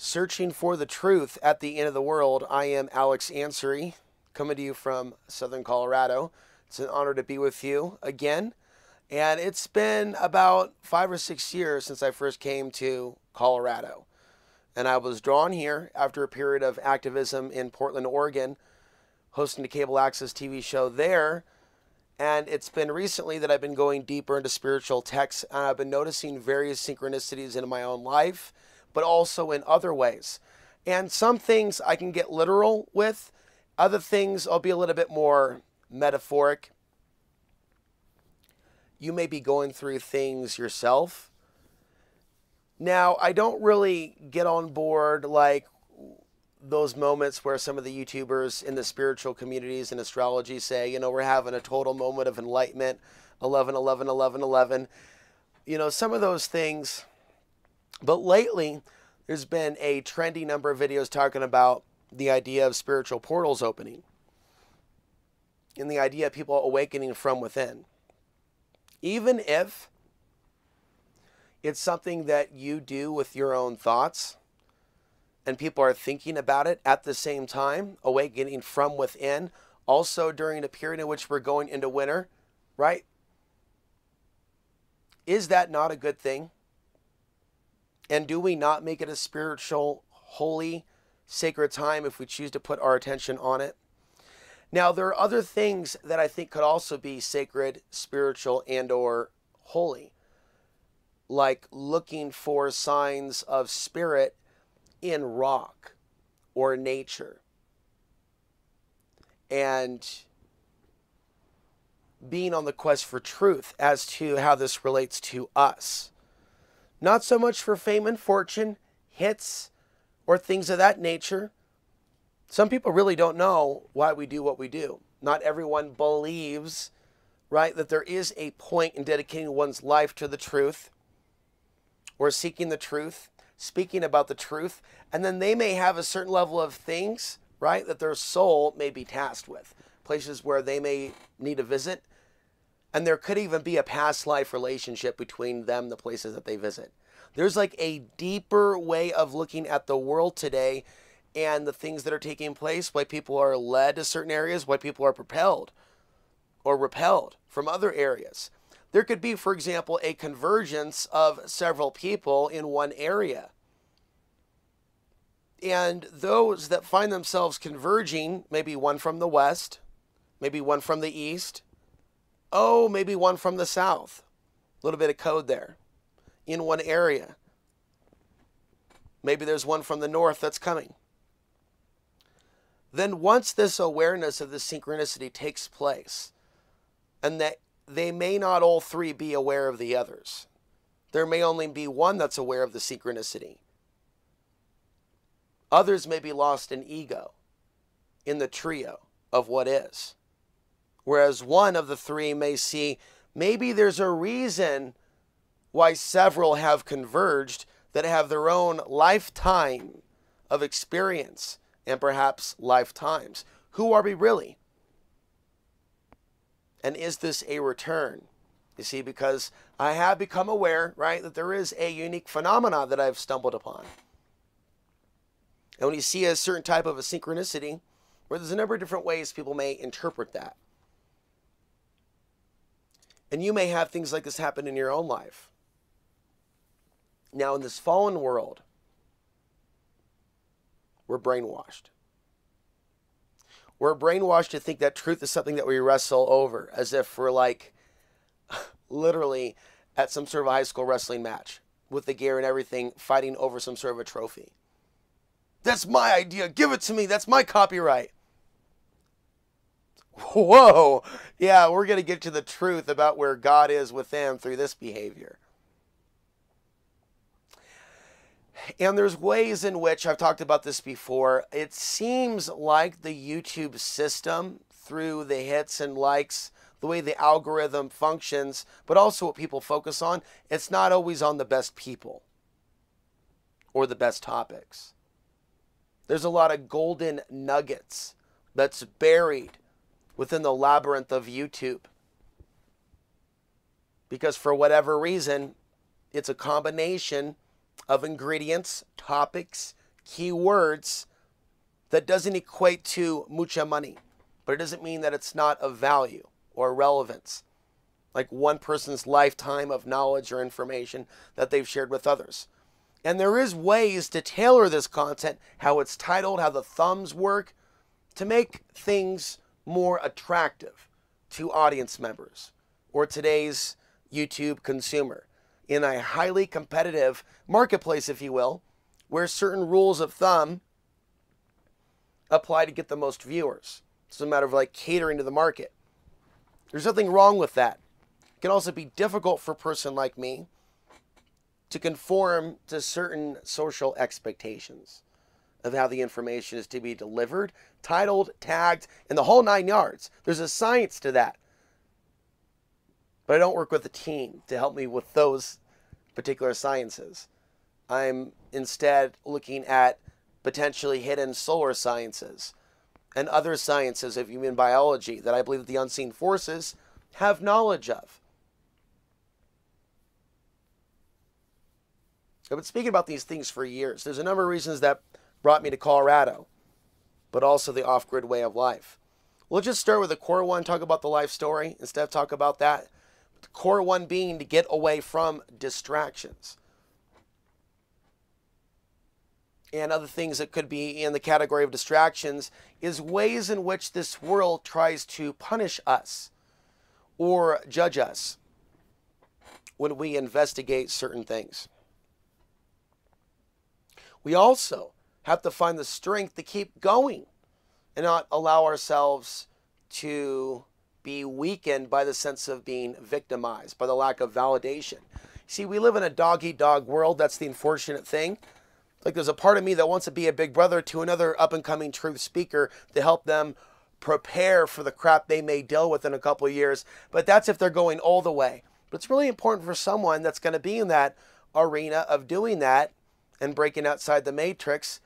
Searching for the Truth at the End of the World. I am Alex Ansari, coming to you from Southern Colorado. It's an honor to be with you again. And it's been about 5 or 6 years since I first came to Colorado. And I was drawn here after a period of activism in Portland, Oregon, hosting a cable access TV show there. And it's been recently that I've been going deeper into spiritual texts, and I've been noticing various synchronicities in my own life, but also in other ways. And some things I can get literal with, other things I'll be a little bit more metaphoric. You may be going through things yourself. Now, I don't really get on board like those moments where some of the YouTubers in the spiritual communities and astrology say, you know, we're having a total moment of enlightenment, 11, 11, 11, 11. You know, some of those things. But lately, there's been a trendy number of videos talking about the idea of spiritual portals opening and the idea of people awakening from within. Even if it's something that you do with your own thoughts and people are thinking about it at the same time, awakening from within, also during a period in which we're going into winter, right? Is that not a good thing? And do we not make it a spiritual, holy, sacred time if we choose to put our attention on it? Now, there are other things that I think could also be sacred, spiritual, and or holy, like looking for signs of spirit in rock or nature, and being on the quest for truth as to how this relates to us. Not so much for fame and fortune, hits, or things of that nature. Some people really don't know why we do what we do. Not everyone believes, right, that there is a point in dedicating one's life to the truth or seeking the truth, speaking about the truth. And then they may have a certain level of things, right, that their soul may be tasked with, places where they may need a visit. And there could even be a past life relationship between them, the places that they visit. There's like a deeper way of looking at the world today and the things that are taking place, why people are led to certain areas, why people are propelled or repelled from other areas. There could be, for example, a convergence of several people in one area. And those that find themselves converging, maybe one from the west, maybe one from the east, oh, maybe one from the south. A little bit of code there in one area. Maybe there's one from the north that's coming. Then once this awareness of the synchronicity takes place, and that they may not all three be aware of the others. There may only be one that's aware of the synchronicity. Others may be lost in ego, in the trio of what is. Whereas one of the three may see, maybe there's a reason why several have converged that have their own lifetime of experience and perhaps lifetimes. Who are we really? And is this a return? You see, because I have become aware, right, that there is a unique phenomena that I've stumbled upon. And when you see a certain type of a synchronicity, where there's a number of different ways people may interpret that. And you may have things like this happen in your own life. Now, in this fallen world, we're brainwashed. We're brainwashed to think that truth is something that we wrestle over, as if we're like literally at some sort of a high school wrestling match with the gear and everything, fighting over some sort of a trophy. That's my idea. Give it to me. That's my copyright. Whoa, yeah, we're going to get to the truth about where God is within through this behavior. And there's ways in which, I've talked about this before, it seems like the YouTube system, through the hits and likes, the way the algorithm functions, but also what people focus on, it's not always on the best people or the best topics. There's a lot of golden nuggets that's buried within the labyrinth of YouTube. Because for whatever reason, it's a combination of ingredients, topics, key words, that doesn't equate to mucha money, but it doesn't mean that it's not of value or relevance, like one person's lifetime of knowledge or information that they've shared with others. And there is ways to tailor this content, how it's titled, how the thumbs work, to make things more attractive to audience members or today's YouTube consumer in a highly competitive marketplace, if you will, where certain rules of thumb apply to get the most viewers. It's a matter of like catering to the market. There's nothing wrong with that. It can also be difficult for a person like me to conform to certain social expectations of how the information is to be delivered, titled, tagged, and the whole 9 yards. There's a science to that. But I don't work with a team to help me with those particular sciences. I'm instead looking at potentially hidden solar sciences and other sciences of human biology that I believe that the unseen forces have knowledge of. I've been speaking about these things for years. There's a number of reasons that brought me to Colorado, but also the off-grid way of life. We'll just start with the core one, talk about the life story, instead of talk about that. The core one being to get away from distractions and other things that could be in the category of distractions is ways in which this world tries to punish us or judge us when we investigate certain things. We also have to find the strength to keep going and not allow ourselves to be weakened by the sense of being victimized, by the lack of validation. See, we live in a dog-eat-dog world. That's the unfortunate thing. Like there's a part of me that wants to be a big brother to another up-and-coming truth speaker to help them prepare for the crap they may deal with in a couple of years. But that's if they're going all the way. But it's really important for someone that's going to be in that arena of doing that and breaking outside the matrix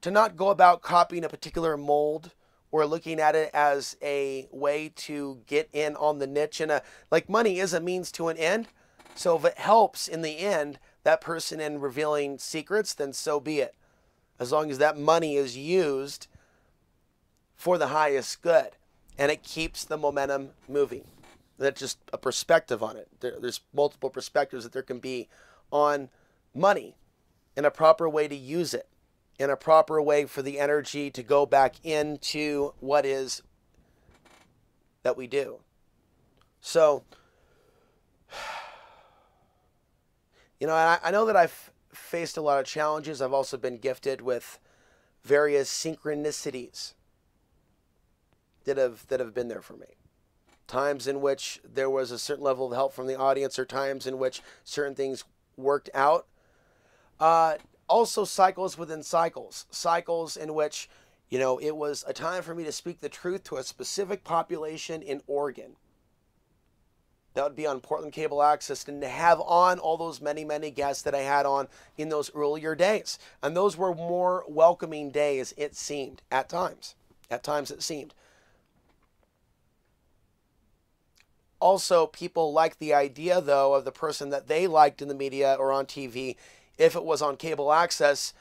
to not go about copying a particular mold or looking at it as a way to get in on the niche. And like money is a means to an end. So if it helps in the end, that person in revealing secrets, then so be it. As long as that money is used for the highest good and it keeps the momentum moving. That's just a perspective on it. There's multiple perspectives that there can be on money and a proper way to use it and a proper way for the energy to go back into what is that we do. So, you know, I know that I've faced a lot of challenges. I've also been gifted with various synchronicities that have been there for me. Times in which there was a certain level of help from the audience or times in which certain things worked out. Also cycles within cycles. Cycles in which, you know, it was a time for me to speak the truth to a specific population in Oregon. That would be on Portland Cable Access, and to have on all those many, many guests that I had on in those earlier days. And those were more welcoming days, it seemed, at times. At times it seemed. Also, people liked the idea, though, of the person that they liked in the media or on TV, if it was on cable access,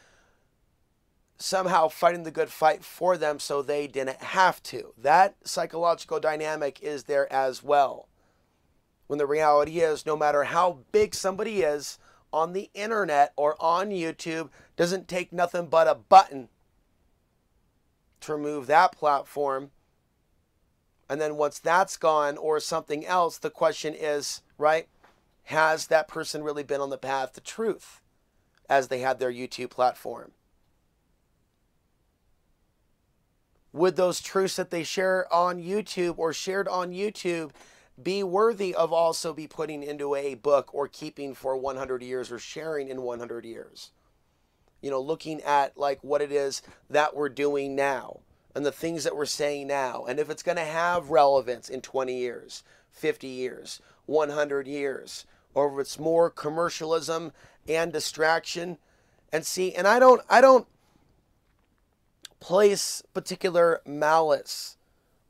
somehow fighting the good fight for them so they didn't have to. That psychological dynamic is there as well. When the reality is, no matter how big somebody is on the internet or on YouTube, doesn't take nothing but a button to remove that platform. And then once that's gone or something else, the question is, right, has that person really been on the path to truth as they had their YouTube platform? Would those truths that they share on YouTube or shared on YouTube be worthy of also be putting into a book or keeping for 100 years or sharing in 100 years? You know, looking at like what it is that we're doing now and the things that we're saying now. And if it's going to have relevance in 20 years, 50 years, 100 years, or if it's more commercialism and distraction. And see, and I don't place particular malice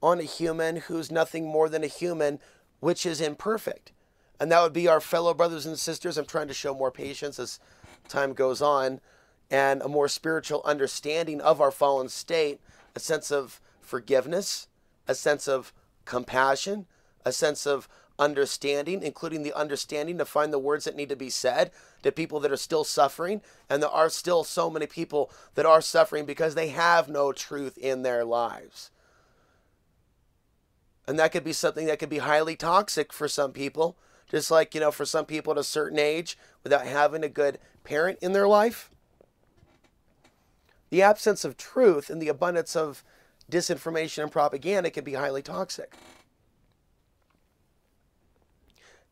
on a human who's nothing more than a human, which is imperfect. And that would be our fellow brothers and sisters. I'm trying to show more patience as time goes on and a more spiritual understanding of our fallen state, a sense of forgiveness, a sense of compassion, a sense of understanding, including the understanding to find the words that need to be said to people that are still suffering. And there are still so many people that are suffering because they have no truth in their lives. And that could be something that could be highly toxic for some people, just like, you know, for some people at a certain age, without having a good parent in their life. The absence of truth and the abundance of disinformation and propaganda can be highly toxic.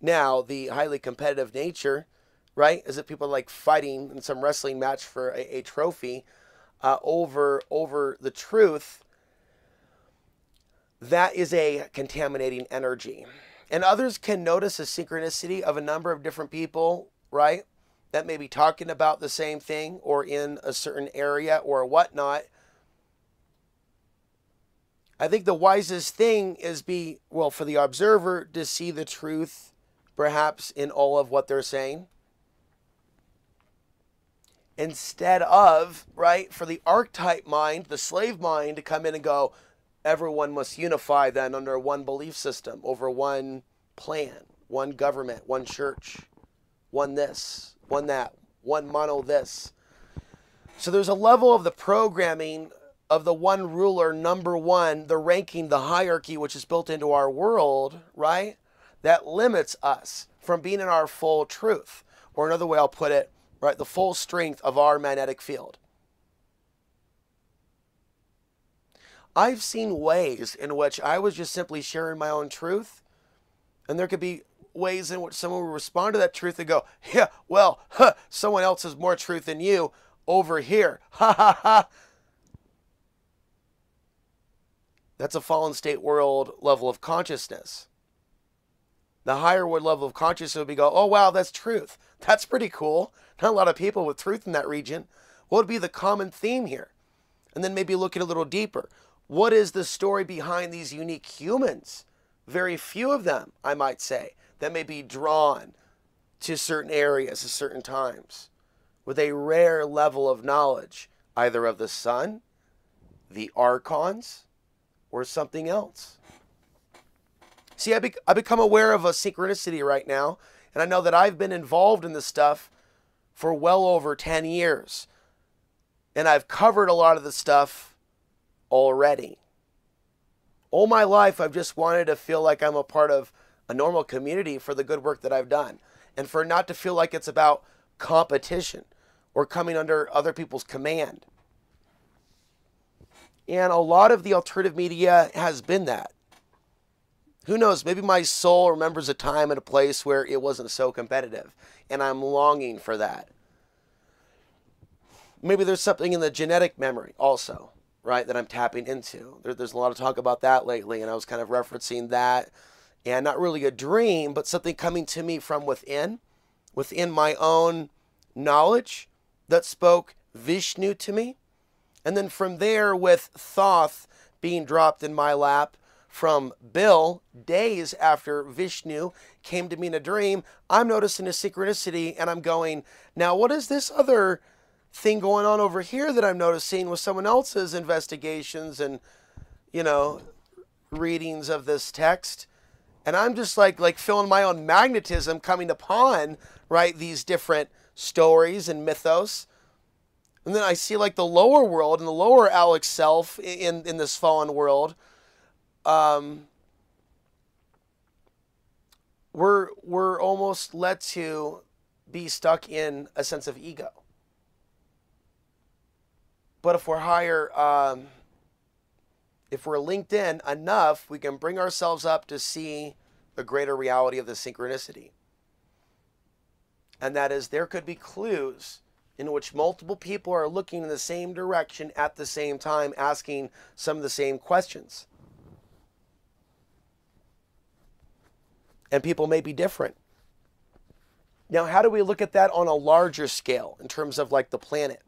Now, the highly competitive nature, right, is that people are like fighting in some wrestling match for a trophy over the truth. That is a contaminating energy. And others can notice a synchronicity of a number of different people, right, that may be talking about the same thing or in a certain area or whatnot. I think the wisest thing is for the observer to see the truth perhaps in all of what they're saying, instead of, right, for the archetype mind, the slave mind, to come in and go, everyone must unify then under one belief system, over one plan, one government, one church, one this, one that, one mono this. So there's a level of the programming of the one ruler, number one, the ranking, the hierarchy, which is built into our world, right? That limits us from being in our full truth. Or another way I'll put it, right? The full strength of our magnetic field. I've seen ways in which I was just simply sharing my own truth. And there could be ways in which someone would respond to that truth and go, yeah, well, huh, someone else has more truth than you over here. Ha, ha, ha. That's a fallen state world level of consciousness. The higher world level of consciousness would be go, oh, wow, that's truth. That's pretty cool. Not a lot of people with truth in that region. What would be the common theme here? And then maybe looking a little deeper. What is the story behind these unique humans? Very few of them, I might say, that may be drawn to certain areas at certain times with a rare level of knowledge, either of the sun, the archons, or something else. See, I become aware of a synchronicity right now, and I know that I've been involved in this stuff for well over 10 years, and I've covered a lot of the stuff already. All my life, I've just wanted to feel like I'm a part of a normal community for the good work that I've done, and for not to feel like it's about competition or coming under other people's command. And a lot of the alternative media has been that. Who knows? Maybe my soul remembers a time and a place where it wasn't so competitive. And I'm longing for that. Maybe there's something in the genetic memory also, right, that I'm tapping into. There's a lot of talk about that lately. And I was kind of referencing that. And not really a dream, but something coming to me from within. Within my own knowledge that spoke Vishnu to me. And then from there, with Thoth being dropped in my lap from Bill, days after Vishnu came to me in a dream, I'm noticing a synchronicity and I'm going, now what is this other thing going on over here that I'm noticing with someone else's investigations and, you know, readings of this text? And I'm just like feeling my own magnetism coming upon, right, these different stories and mythos. And then I see like the lower world and the lower Alex self in this fallen world. We're almost led to be stuck in a sense of ego. But if we're higher, if we're linked in enough, we can bring ourselves up to see the greater reality of the synchronicity. And that is, there could be clues in which multiple people are looking in the same direction at the same time, asking some of the same questions. And people may be different. Now, how do we look at that on a larger scale in terms of like the planet?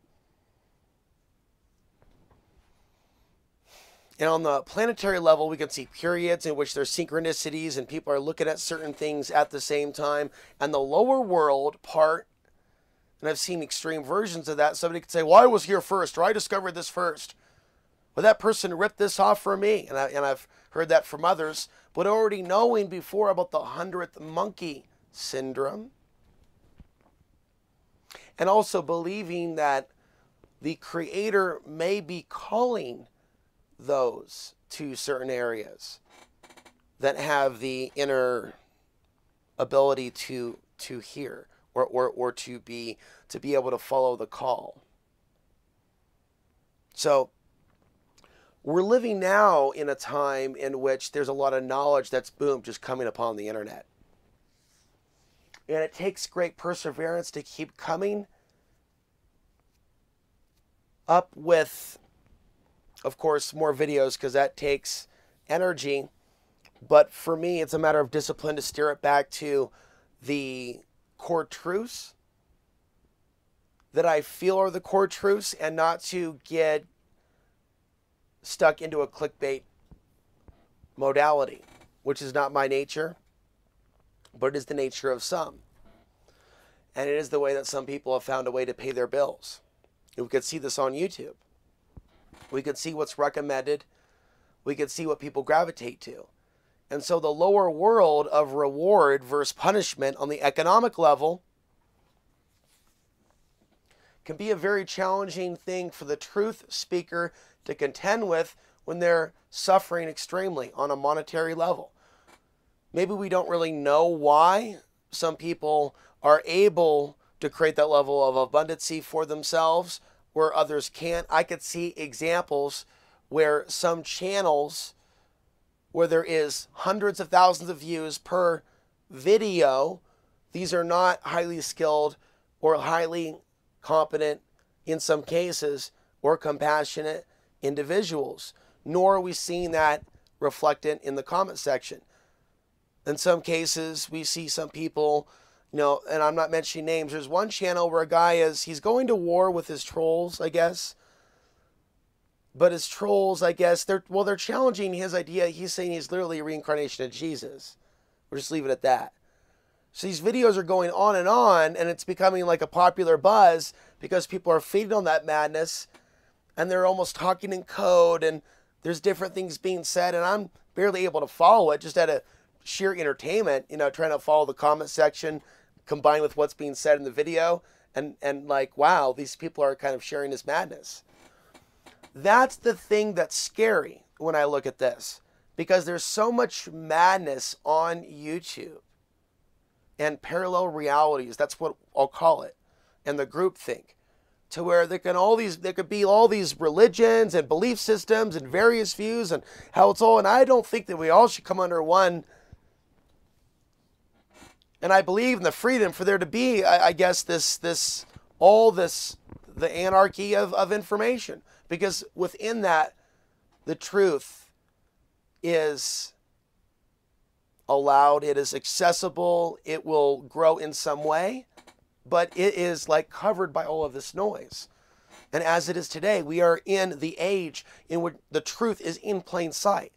And on the planetary level, we can see periods in which there's synchronicities and people are looking at certain things at the same time. And the lower world part And I've seen extreme versions of that. Somebody could say, well, I was here first, or I discovered this first. Well, that person ripped this off for me. And I've heard that from others. But already knowing before about the 100th monkey syndrome. And also believing that the Creator may be calling those to certain areas that have the inner ability to hear or to be able to follow the call. So we're living now in a time in which there's a lot of knowledge that's just coming upon the internet. And it takes great perseverance to keep coming up with, of course, more videos, because that takes energy. But for me, it's a matter of discipline to steer it back to the core truths that I feel are the core truths, and not to get stuck into a clickbait modality, which is not my nature, but it is the nature of some. And it is the way that some people have found a way to pay their bills. And we could see this on YouTube. We could see what's recommended. We could see what people gravitate to. And so the lower world of reward versus punishment on the economic level can be a very challenging thing for the truth speaker to contend with when they're suffering extremely on a monetary level. Maybe we don't really know why some people are able to create that level of abundancy for themselves where others can't. I could see examples where some channels, where there is hundreds of thousands of views per video, these are not highly skilled or highly competent in some cases or compassionate individuals, nor are we seeing that reflected in the comment section. In some cases, we see some people, you know, and I'm not mentioning names, there's one channel where a guy is, he's going to war with his trolls, I guess. But his trolls, I guess, they're challenging his idea. He's saying he's literally a reincarnation of Jesus. We'll just leave it at that. So these videos are going on, and it's becoming like a popular buzz because people are feeding on that madness, and they're almost talking in code, and there's different things being said, and I'm barely able to follow it, just out of sheer entertainment, you know, trying to follow the comment section combined with what's being said in the video, and like, wow, these people are kind of sharing this madness. That's the thing that's scary when I look at this, because there's so much madness on YouTube and parallel realities. That's what I'll call it. And the groupthink, to where there could be all these religions and belief systems and various views and how it's all. And I don't think that we all should come under one. And I believe in the freedom for there to be, I guess, the anarchy of information. Because within that, the truth is allowed, it is accessible, it will grow in some way, but it is like covered by all of this noise. And as it is today, we are in the age in which the truth is in plain sight.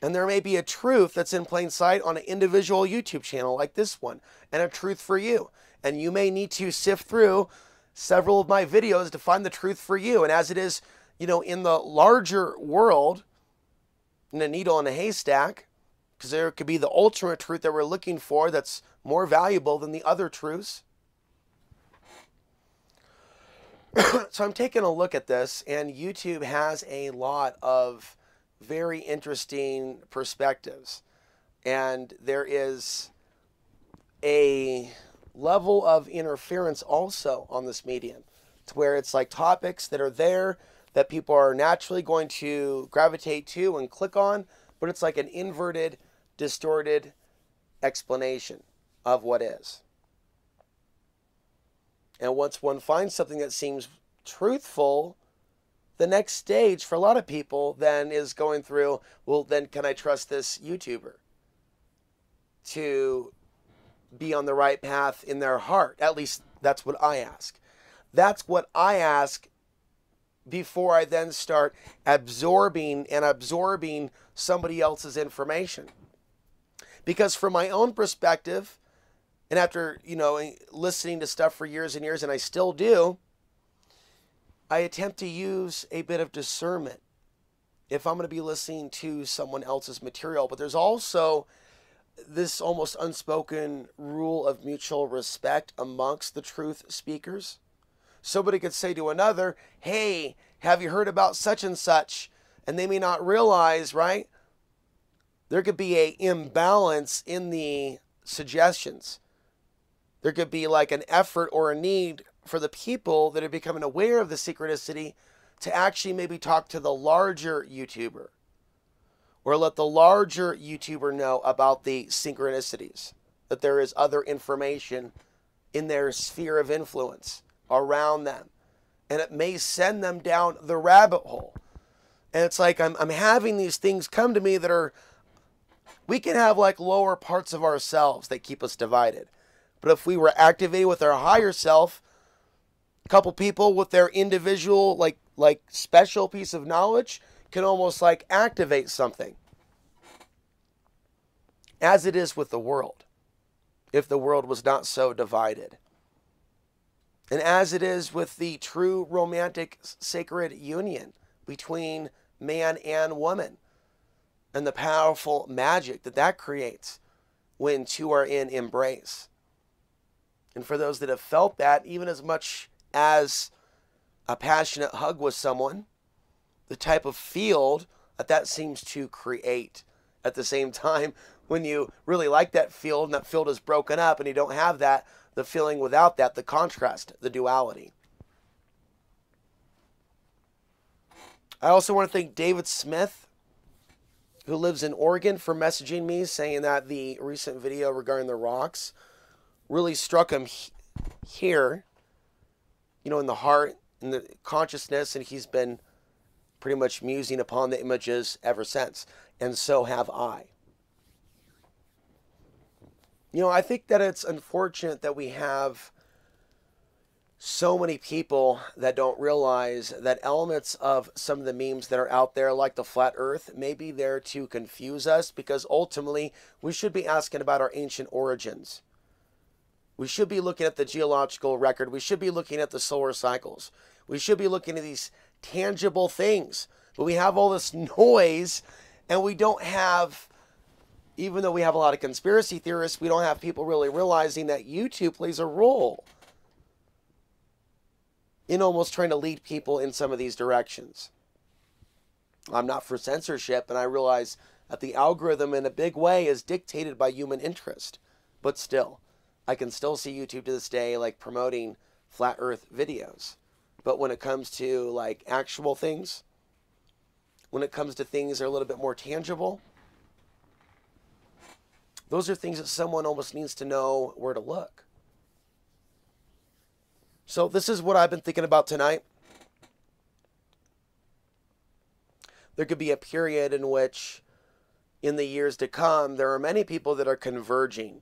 And there may be a truth that's in plain sight on an individual YouTube channel like this one, and a truth for you. And you may need to sift through several of my videos to find the truth for you. And as it is, you know, in the larger world, in a needle in a haystack, because there could be the ultimate truth that we're looking for that's more valuable than the other truths. So I'm taking a look at this, and YouTube has a lot of very interesting perspectives. And there is a level of interference also on this medium, to where it's like topics that are there that people are naturally going to gravitate to and click on, but it's like an inverted, distorted explanation of what is. And once one finds something that seems truthful, the next stage for a lot of people then is going through, well, then can I trust this YouTuber to be on the right path in their heart? At least that's what I ask. That's what I ask before I then start absorbing somebody else's information. Because from my own perspective, And after, you know, listening to stuff for years and years, and I still do, I attempt to use a bit of discernment if I'm going to be listening to someone else's material. But there's also this almost unspoken rule of mutual respect amongst the truth speakers. Somebody could say to another, hey, have you heard about such and such? And they may not realize, right? There could be an imbalance in the suggestions. There could be like an effort or a need for the people that are becoming aware of the synchronicity to actually maybe talk to the larger YouTuber or let the larger YouTuber know about the synchronicities, that there is other information in their sphere of influence around them, and it may send them down the rabbit hole. And it's like I'm having these things come to me that are, we can have like lower parts of ourselves that keep us divided, but if we were activated with our higher self, a couple people with their individual like special piece of knowledge can almost like activate something, as it is with the world, if the world was not so divided. And as it is with the true romantic sacred union between man and woman, and the powerful magic that that creates when two are in embrace. And for those that have felt that, even as much as a passionate hug with someone, the type of field that that seems to create at the same time, when you really like that field and that field is broken up and you don't have that, the feeling without that, the contrast, the duality. I also want to thank David Smith, who lives in Oregon, for messaging me saying that the recent video regarding the rocks really struck him here, you know, in the heart, in the consciousness, and he's been pretty much musing upon the images ever since, and so have I. You know, I think that it's unfortunate that we have so many people that don't realize that elements of some of the memes that are out there, like the flat earth, may be there to confuse us, because ultimately we should be asking about our ancient origins. We should be looking at the geological record. We should be looking at the solar cycles. We should be looking at these tangible things. But we have all this noise, and we don't have... Even though we have a lot of conspiracy theorists, we don't have people really realizing that YouTube plays a role in almost trying to lead people in some of these directions. I'm not for censorship, and I realize that the algorithm in a big way is dictated by human interest. But still, I can still see YouTube to this day like promoting flat earth videos. But when it comes to like actual things, when it comes to things that are a little bit more tangible, those are things that someone almost needs to know where to look. So this is what I've been thinking about tonight. There could be a period in which, in the years to come, there are many people that are converging